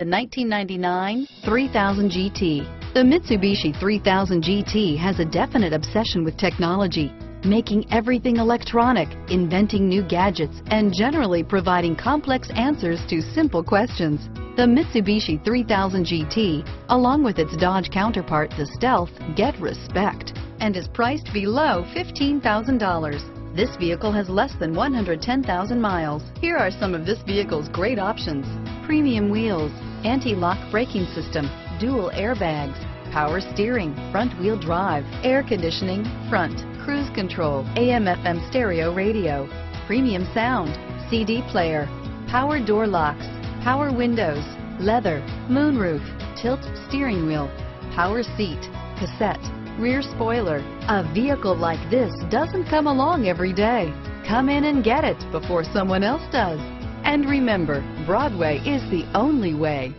The 1999 3000 GT. The Mitsubishi 3000 GT has a definite obsession with technology, making everything electronic, inventing new gadgets, and generally providing complex answers to simple questions. The Mitsubishi 3000 GT, along with its Dodge counterpart, the Stealth, get respect and is priced below $15,000. This vehicle has less than 110,000 miles. Here are some of this vehicle's great options: premium wheels, anti-lock braking system, dual airbags, power steering, front-wheel drive, air conditioning, front, cruise control, AM/FM stereo radio, premium sound, CD player, power door locks, power windows, leather, moonroof, tilt steering wheel, power seat, cassette, rear spoiler. A vehicle like this doesn't come along every day. Come in and get it before someone else does. And remember, Broadway is the only way.